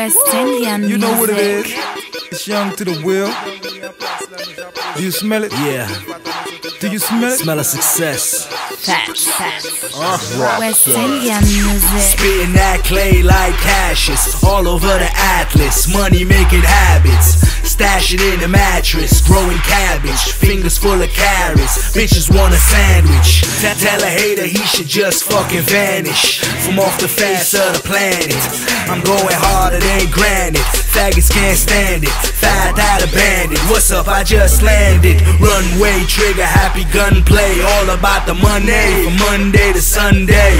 West Indian music. You know what it is. It's young to the will. Do you smell it? Yeah. Do you smell it? Smell of success. Facts. West Indian music. Spitting that clay like ashes all over the atlas. Money making habits. Stash it in the mattress, growing cabbage, fingers full of carrots, bitches want a sandwich. Tell a hater he should just fucking vanish from off the face of the planet. I'm going harder than granite, faggots can't stand it, fired out a bandit. What's up, I just landed, runway, trigger, happy gunplay, all about the money, from Monday to Sunday.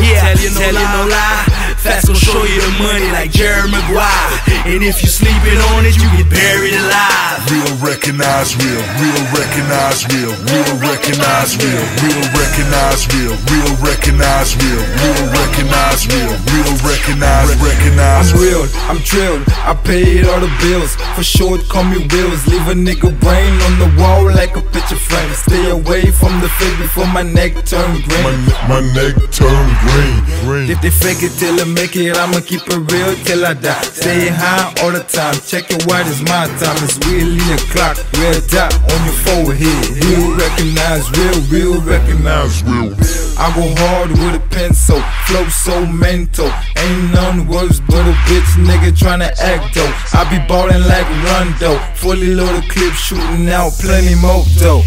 Yeah, tell you no lie, fast gon' show you the money like Jerry Maguire. And if you sleeping on it, you get buried alive. Real recognize real, real recognize real, real recognize real, real recognize real, real recognize real, real recognize real, real recognize. I'm real, I'm drilled, I paid all the bills. For short, call me Wills. Leave a nigga brain on the wall like a picture frame. Stay away from the fake before my neck turn green. My neck turn green. If they fake it till I make it, I'ma keep it real till I die. Stay high all the time, checking why it's my time. It's really a clock, red dot on your forehead. Real recognize real, real recognize real. I go hard with a pencil, flow so mental. Ain't none worse but a bitch nigga tryna act though. I be ballin' like Rondo, fully loaded clip shooting out plenty more though.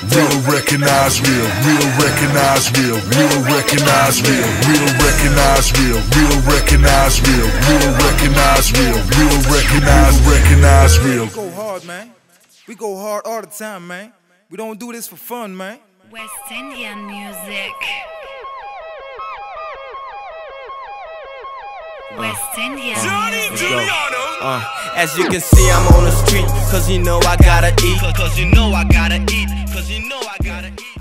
Real recognize real, real recognize real, real recognize real, real recognize real, real recognize real, real recognize real, real recognize real. We go hard, man. We go hard all the time, man. We don't do this for fun, man. West Indian music. West Indian music. As you can see, I'm on the street, cause you know I gotta eat.